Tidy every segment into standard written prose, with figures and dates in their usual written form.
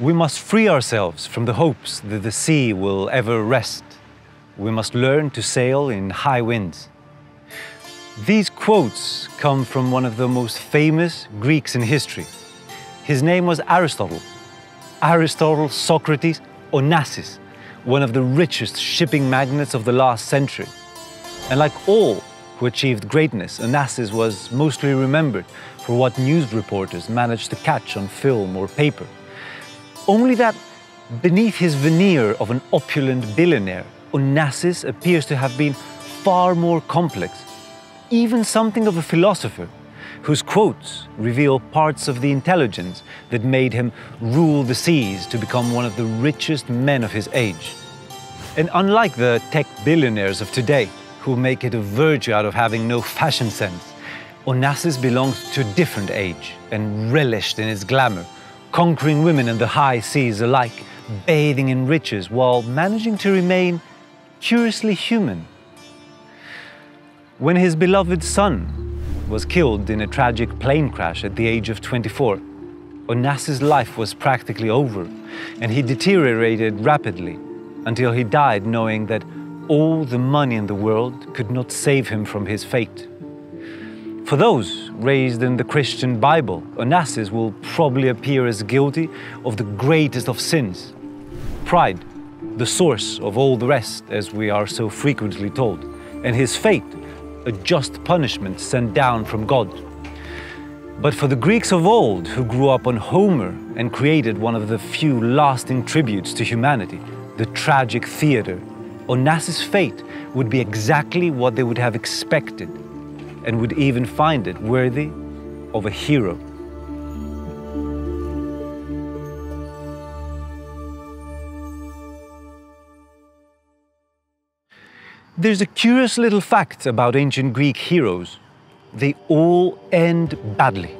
We must free ourselves from the hopes that the sea will ever rest. We must learn to sail in high winds. These quotes come from one of the most famous Greeks in history. His name was Aristotle. Aristotle Socrates Onassis, one of the richest shipping magnates of the last century. And like all who achieved greatness, Onassis was mostly remembered for what news reporters managed to catch on film or paper. Only that beneath his veneer of an opulent billionaire, Onassis appears to have been far more complex, even something of a philosopher, whose quotes reveal parts of the intelligence that made him rule the seas to become one of the richest men of his age. And unlike the tech billionaires of today, who make it a virtue out of having no fashion sense, Onassis belonged to a different age and relished in its glamour, conquering women and the high seas alike, bathing in riches while managing to remain curiously human. When his beloved son was killed in a tragic plane crash at the age of 24. Onassis' life was practically over, and he deteriorated rapidly until he died knowing that all the money in the world could not save him from his fate. For those raised in the Christian Bible, Onassis will probably appear as guilty of the greatest of sins, pride, the source of all the rest, as we are so frequently told, and his fate a just punishment sent down from God. But for the Greeks of old, who grew up on Homer and created one of the few lasting tributes to humanity, the tragic theater, Onassis' fate would be exactly what they would have expected, and would even find it worthy of a hero. There's a curious little fact about ancient Greek heroes. They all end badly.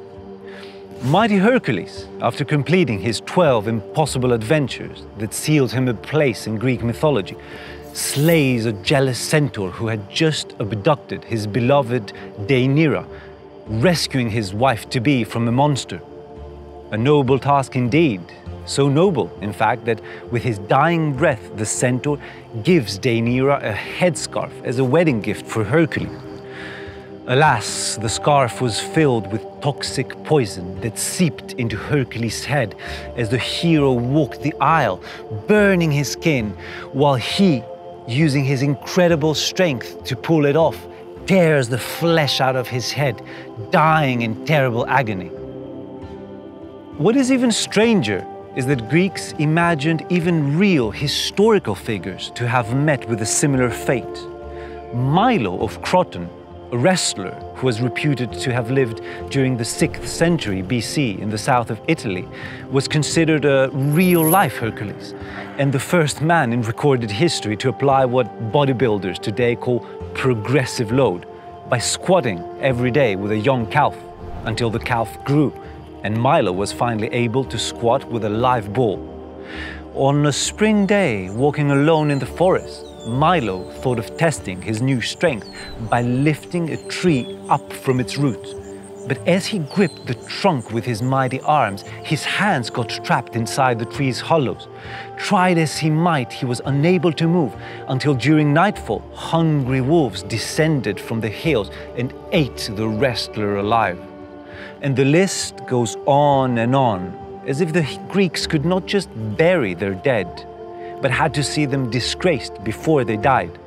Mighty Hercules, after completing his 12 impossible adventures that sealed him a place in Greek mythology, slays a jealous centaur who had just abducted his beloved Daenira, rescuing his wife-to-be from a monster. A noble task indeed. So noble, in fact, that with his dying breath, the centaur gives Daenira a headscarf as a wedding gift for Hercules. Alas, the scarf was filled with toxic poison that seeped into Hercules' head as the hero walked the aisle, burning his skin, while he, using his incredible strength to pull it off, tears the flesh out of his head, dying in terrible agony. What is even stranger is that Greeks imagined even real historical figures to have met with a similar fate. Milo of Croton, a wrestler who was reputed to have lived during the 6th century BC in the south of Italy, was considered a real-life Hercules, and the first man in recorded history to apply what bodybuilders today call progressive load, by squatting every day with a young calf, until the calf grew, and Milo was finally able to squat with a live ball. On a spring day, walking alone in the forest, Milo thought of testing his new strength by lifting a tree up from its roots. But as he gripped the trunk with his mighty arms, his hands got trapped inside the tree's hollows. Tried as he might, he was unable to move until during nightfall, hungry wolves descended from the hills and ate the wrestler alive. And the list goes on and on, as if the Greeks could not just bury their dead, but had to see them disgraced before they died.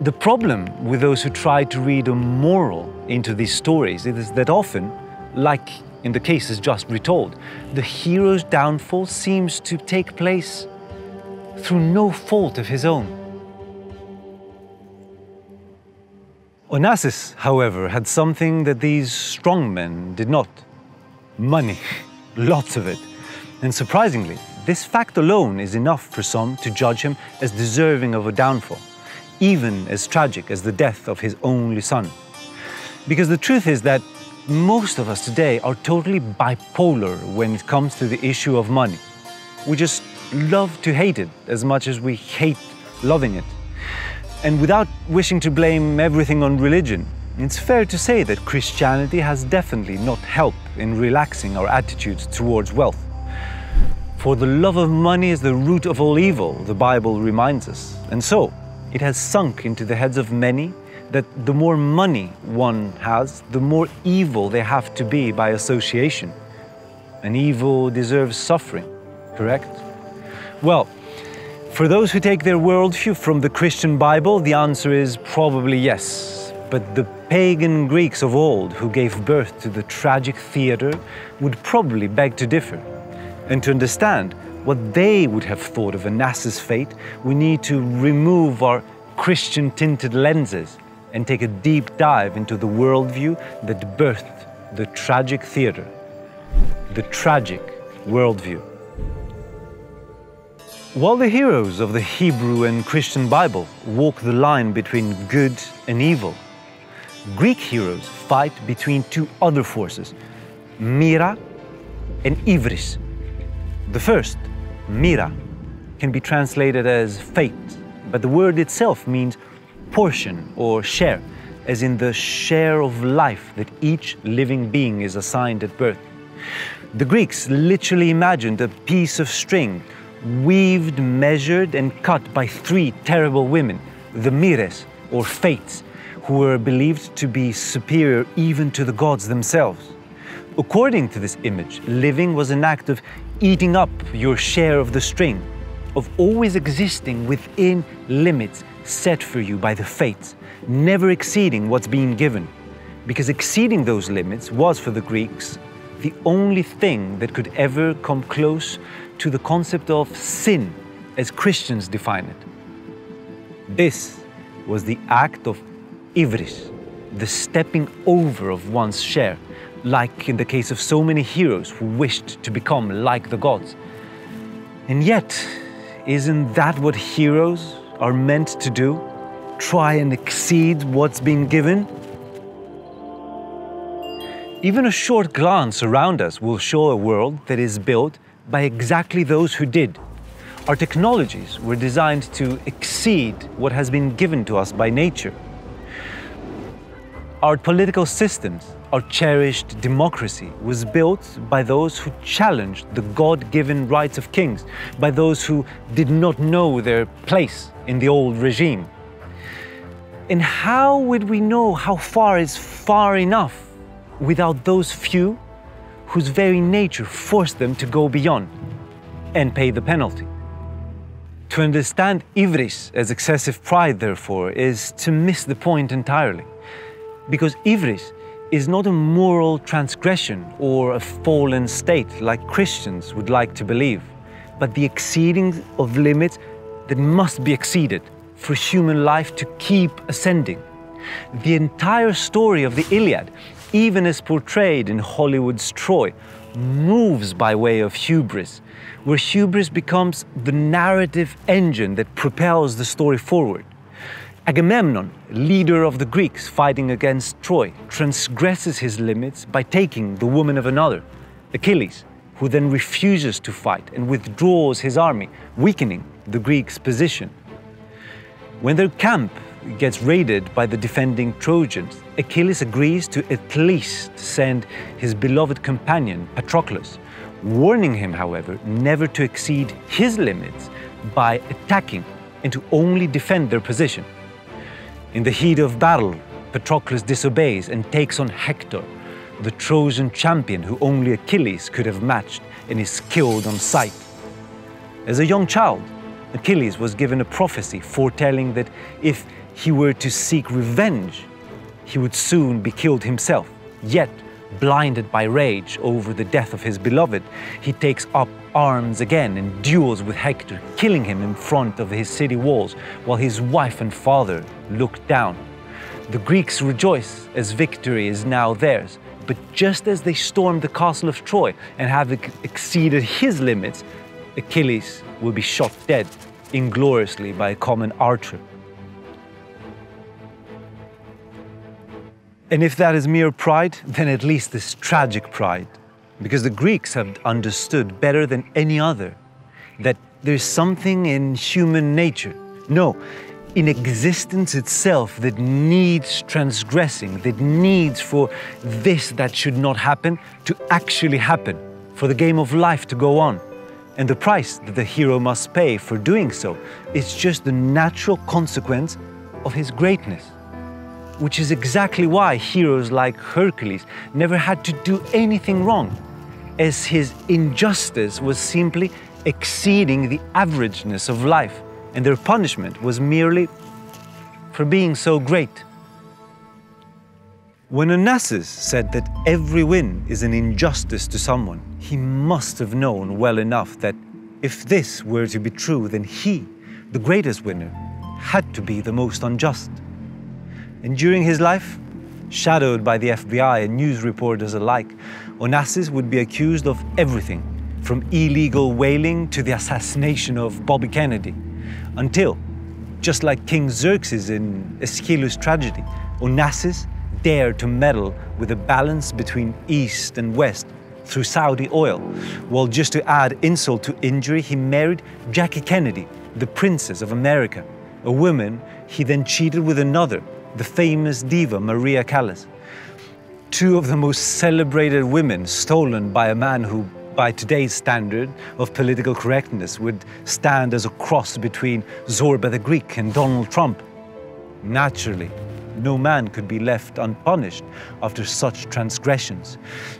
The problem with those who try to read a moral into these stories is that often, like in the cases just retold, the hero's downfall seems to take place through no fault of his own. Onassis, however, had something that these strong men did not. Money. Lots of it. And surprisingly, this fact alone is enough for some to judge him as deserving of a downfall, even as tragic as the death of his only son. Because the truth is that most of us today are totally bipolar when it comes to the issue of money. We just love to hate it as much as we hate loving it. And without wishing to blame everything on religion, it's fair to say that Christianity has definitely not helped in relaxing our attitudes towards wealth. For the love of money is the root of all evil, the Bible reminds us. And so, it has sunk into the heads of many that the more money one has, the more evil they have to be by association. And evil deserves suffering, correct? Well, for those who take their worldview from the Christian Bible, the answer is probably yes. But the pagan Greeks of old, who gave birth to the tragic theater, would probably beg to differ. And to understand what they would have thought of Onassis' fate, we need to remove our Christian-tinted lenses and take a deep dive into the worldview that birthed the tragic theater, the tragic worldview. While the heroes of the Hebrew and Christian Bible walk the line between good and evil, Greek heroes fight between two other forces, Mira and Ivris. The first, Mira, can be translated as fate, but the word itself means portion or share, as in the share of life that each living being is assigned at birth. The Greeks literally imagined a piece of string, weaved, measured, and cut by three terrible women, the Mires, or Fates, who were believed to be superior even to the gods themselves. According to this image, living was an act of eating up your share of the string, of always existing within limits set for you by the fates, never exceeding what's being given, because exceeding those limits was for the Greeks the only thing that could ever come close to the concept of sin, as Christians define it. This was the act of Ivris, the stepping over of one's share, like in the case of so many heroes who wished to become like the gods. And yet, isn't that what heroes are meant to do? Try and exceed what's been given? Even a short glance around us will show a world that is built by exactly those who did. Our technologies were designed to exceed what has been given to us by nature. Our political systems, our cherished democracy, was built by those who challenged the God-given rights of kings, by those who did not know their place in the old regime. And how would we know how far is far enough without those few whose very nature forced them to go beyond and pay the penalty? To understand Ivris as excessive pride, therefore, is to miss the point entirely. Because Ivris is not a moral transgression or a fallen state like Christians would like to believe, but the exceeding of limits that must be exceeded for human life to keep ascending. The entire story of the Iliad, even as portrayed in Hollywood's Troy, moves by way of hubris, where hubris becomes the narrative engine that propels the story forward. Agamemnon, leader of the Greeks fighting against Troy, transgresses his limits by taking the woman of another, Achilles, who then refuses to fight and withdraws his army, weakening the Greeks' position. When their camp gets raided by the defending Trojans, Achilles agrees to at least send his beloved companion, Patroclus, warning him, however, never to exceed his limits by attacking and to only defend their position. In the heat of battle, Patroclus disobeys and takes on Hector, the Trojan champion who only Achilles could have matched, and is killed on sight. As a young child, Achilles was given a prophecy foretelling that if he were to seek revenge, he would soon be killed himself. Yet, blinded by rage over the death of his beloved, he takes up arms again and duels with Hector, killing him in front of his city walls, while his wife and father looked down. The Greeks rejoice as victory is now theirs, but just as they storm the castle of Troy and have exceeded his limits, Achilles will be shot dead ingloriously by a common archer. And if that is mere pride, then at least this tragic pride, because the Greeks have understood better than any other that there's something in human nature, no, in existence itself, that needs transgressing, that needs for this that should not happen to actually happen, for the game of life to go on. And the price that the hero must pay for doing so is just the natural consequence of his greatness. Which is exactly why heroes like Hercules never had to do anything wrong, as his injustice was simply exceeding the averageness of life, and their punishment was merely for being so great. When Onassis said that every win is an injustice to someone, he must have known well enough that if this were to be true, then he, the greatest winner, had to be the most unjust. And during his life, shadowed by the FBI and news reporters alike, Onassis would be accused of everything, from illegal whaling to the assassination of Bobby Kennedy, until, just like King Xerxes in Aeschylus' tragedy, Onassis dared to meddle with the balance between East and West through Saudi oil, while just to add insult to injury, he married Jackie Kennedy, the Princess of America, a woman he then cheated with another, the famous diva Maria Callas. Two of the most celebrated women stolen by a man who, by today's standard of political correctness, would stand as a cross between Zorba the Greek and Donald Trump. Naturally, no man could be left unpunished after such transgressions.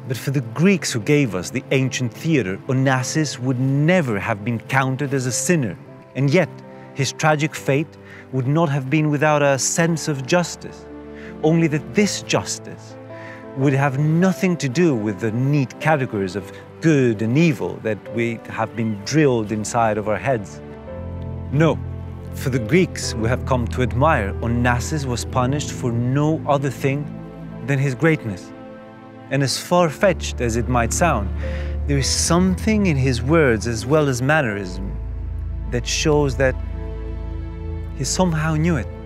But for the Greeks who gave us the ancient theater, Onassis would never have been counted as a sinner, and yet his tragic fate would not have been without a sense of justice, only that this justice would have nothing to do with the neat categories of good and evil that we have been drilled inside of our heads. No, for the Greeks we have come to admire, Onassis was punished for no other thing than his greatness. And as far-fetched as it might sound, there is something in his words as well as mannerism that shows that he somehow knew it.